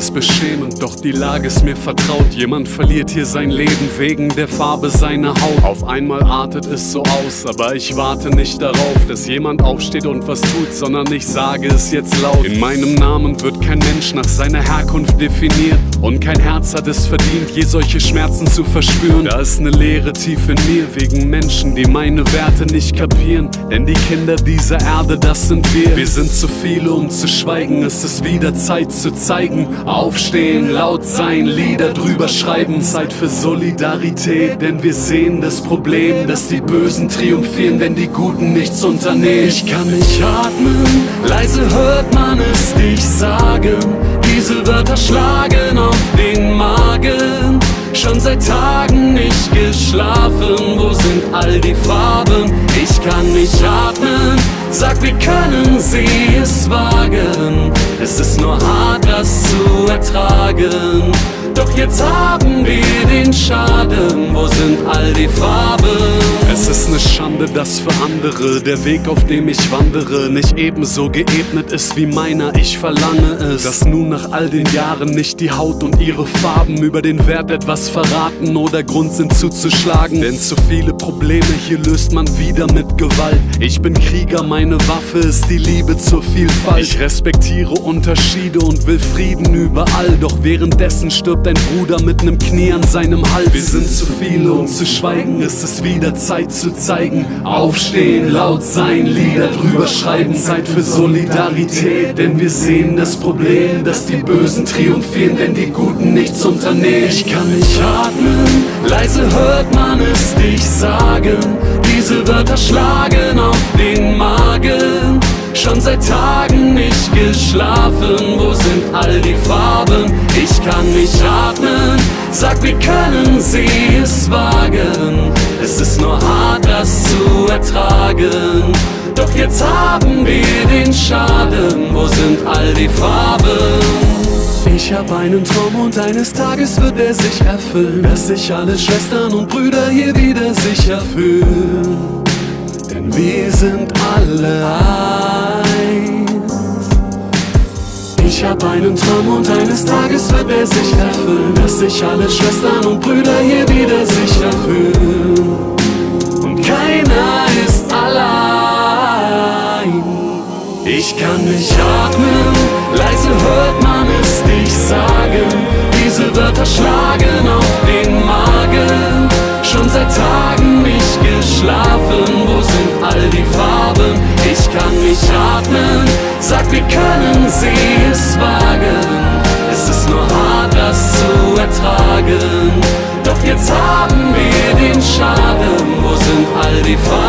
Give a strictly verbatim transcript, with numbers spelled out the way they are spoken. ist beschämend, doch die Lage ist mir vertraut. Jemand verliert hier sein Leben wegen der Farbe seiner Haut. Auf einmal artet es so aus, aber ich warte nicht darauf, dass jemand aufsteht und was tut, sondern ich sage es jetzt laut. In meinem Namen wird kein Mensch nach seiner Herkunft definiert, und kein Herz hat es verdient, je solche Schmerzen zu verspüren. Da ist eine Leere tief in mir, wegen Menschen, die meine Werte nicht kapieren. Denn die Kinder dieser Erde, das sind wir. Wir sind zu viele, um zu schweigen. Es ist wieder Zeit zu zeigen. Aufstehen, laut sein, Lieder drüber schreiben. Zeit für Solidarität, denn wir sehen das Problem, dass die Bösen triumphieren, wenn die Guten nichts unternehmen. Ich kann nicht atmen, leise hört man es dich sagen. Diese Wörter schlagen auf den Magen. Schon seit Tagen nicht geschlafen, wo sind all die Farben? Ich kann nicht atmen, sag, wie können sie es wagen? Es ist nur hart, das zu ertragen. Doch jetzt haben wir den Schaden, wo sind all die Farben? Es ist eine Schande, dass für andere der Weg, auf dem ich wandere, nicht ebenso geebnet ist wie meiner. Ich verlange es, dass nun nach all den Jahren nicht die Haut und ihre Farben über den Wert etwas verraten oder Grund sind zuzuschlagen. Denn zu viele Probleme hier löst man wieder mit Gewalt. Ich bin Krieger, meine Waffe ist die Liebe zur Vielfalt. Ich respektiere Unterschiede und will Frieden überall, doch währenddessen stirbt dein Bruder mit nem Knie an seinem Hals. Wir sind zu viele, um zu schweigen. Es ist wieder Zeit zu zeigen. Aufstehen, laut sein, Lieder drüber schreiben. Zeit für Solidarität, denn wir sehen das Problem, dass die Bösen triumphieren, wenn die Guten nichts unternehmen. Ich kann nicht atmen, leise hört man es dich sagen. Diese Wörter schlagen auf den Magen. Schon seit Tagen nicht geschlafen, wo sind all die Farben? Ich kann nicht atmen, sag, wie können sie es wagen? Es ist nur hart, das zu ertragen. Doch jetzt haben wir den Schaden, wo sind all die Farben? Ich hab einen Traum und eines Tages wird er sich erfüllen, dass sich alle Schwestern und Brüder hier wieder sicher fühlen. Denn wir sind alle eins. Ich hab einen Traum und eines Tages wird er sich erfüllen, dass sich alle Schwestern und Brüder hier wieder sicher fühlen. Und keiner ist allein. Ich kann nicht atmen, leise hört man es dich sagen. Diese Wörter schlagen auf den Magen. Schon seit Tagen nicht geschlafen, wo sind all die Farben? Ich kann nicht atmen, sag, wie können sie es wagen? Es ist nur hart, das zu ertragen. Doch jetzt haben wir den Schaden, wo sind all die Farben?